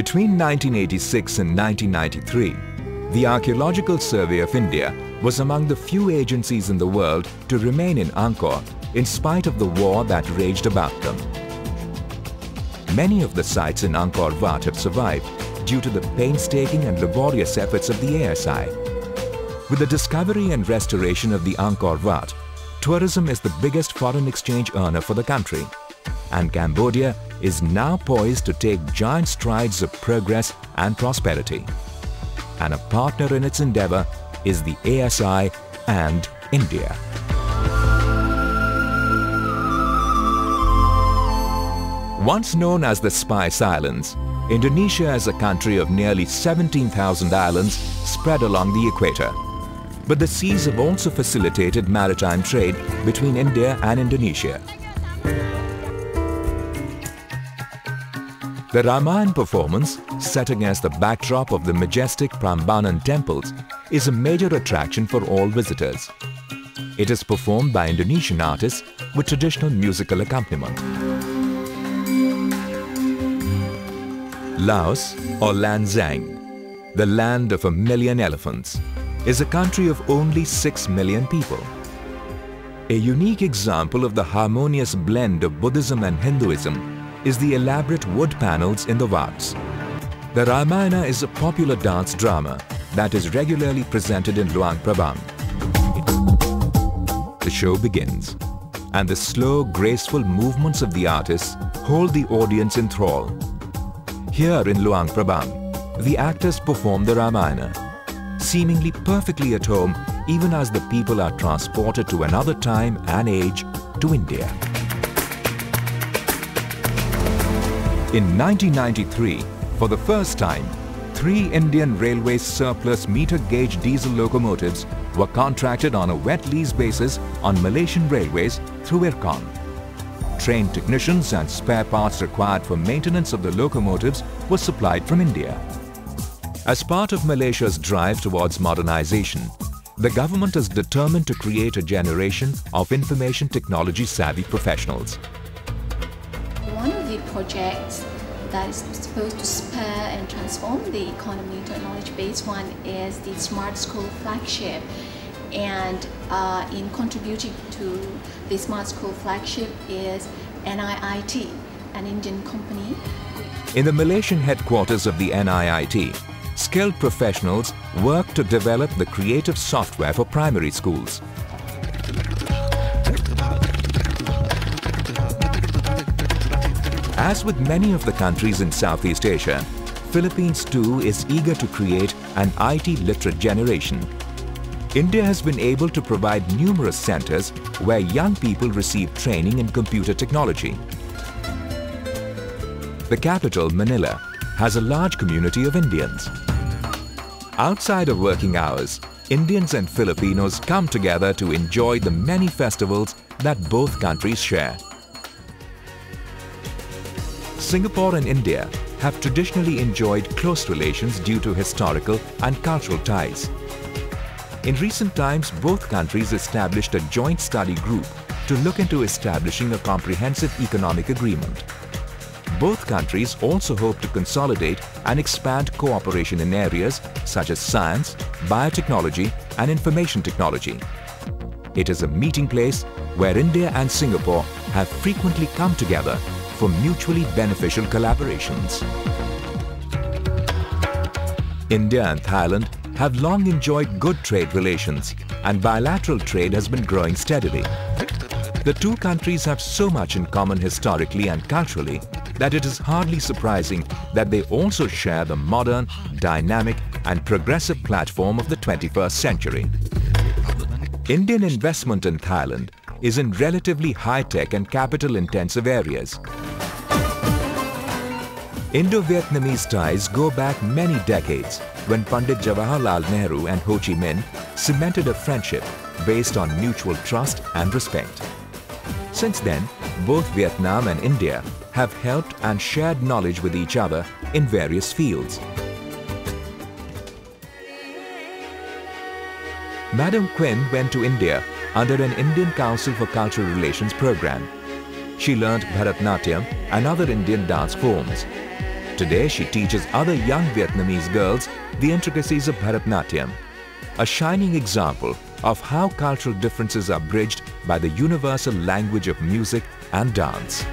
Between 1986 and 1993, the Archaeological Survey of India was among the few agencies in the world to remain in Angkor in spite of the war that raged about them. Many of the sites in Angkor Wat have survived due to the painstaking and laborious efforts of the ASI. With the discovery and restoration of the Angkor Wat, tourism is the biggest foreign exchange earner for the country, and Cambodia is now poised to take giant strides of progress and prosperity. And a partner in its endeavour is the ASI and India. Once known as the Spice Islands, Indonesia is a country of nearly 17,000 islands spread along the equator. But the seas have also facilitated maritime trade between India and Indonesia. The Ramayana performance, set against the backdrop of the majestic Prambanan temples, is a major attraction for all visitors. It is performed by Indonesian artists with traditional musical accompaniment. Laos, or Lan Xang, the land of a million elephants, is a country of only 6 million people. A unique example of the harmonious blend of Buddhism and Hinduism is the elaborate wood panels in the Wats. The Ramayana is a popular dance drama that is regularly presented in Luang Prabang. The show begins, and the slow, graceful movements of the artists hold the audience in thrall. Here in Luang Prabang, the actors perform the Ramayana, seemingly perfectly at home even as the people are transported to another time and age, to India. In 1993, for the first time, 3 Indian Railways surplus meter-gauge diesel locomotives were contracted on a wet lease basis on Malaysian Railways through IRCON. Trained technicians and spare parts required for maintenance of the locomotives were supplied from India. As part of Malaysia's drive towards modernization, the government is determined to create a generation of information technology-savvy professionals. One of the projects that is supposed to spur and transform the economy to a knowledge-based one is the Smart School flagship. And in contributing to the Smart School flagship is NIIT, an Indian company. In the Malaysian headquarters of the NIIT, skilled professionals work to develop the creative software for primary schools. As with many of the countries in Southeast Asia, Philippines too is eager to create an IT-literate generation. India has been able to provide numerous centers where young people receive training in computer technology. The capital, Manila, has a large community of Indians. Outside of working hours, Indians and Filipinos come together to enjoy the many festivals that both countries share. Singapore and India have traditionally enjoyed close relations due to historical and cultural ties. In recent times, both countries established a joint study group to look into establishing a comprehensive economic agreement. Both countries also hope to consolidate and expand cooperation in areas such as science, biotechnology and information technology. It is a meeting place where India and Singapore have frequently come together for mutually beneficial collaborations. India and Thailand have long enjoyed good trade relations, and bilateral trade has been growing steadily. The two countries have so much in common historically and culturally that it is hardly surprising that they also share the modern, dynamic and progressive platform of the 21st century. Indian investment in Thailand is in relatively high-tech and capital-intensive areas. Indo-Vietnamese ties go back many decades when Pandit Jawaharlal Nehru and Ho Chi Minh cemented a friendship based on mutual trust and respect. Since then, both Vietnam and India have helped and shared knowledge with each other in various fields. Madame Quyen went to India under an Indian Council for Cultural Relations program. She learned Bharatnatyam and other Indian dance forms. Today, she teaches other young Vietnamese girls the intricacies of Bharatnatyam, a shining example of how cultural differences are bridged by the universal language of music and dance.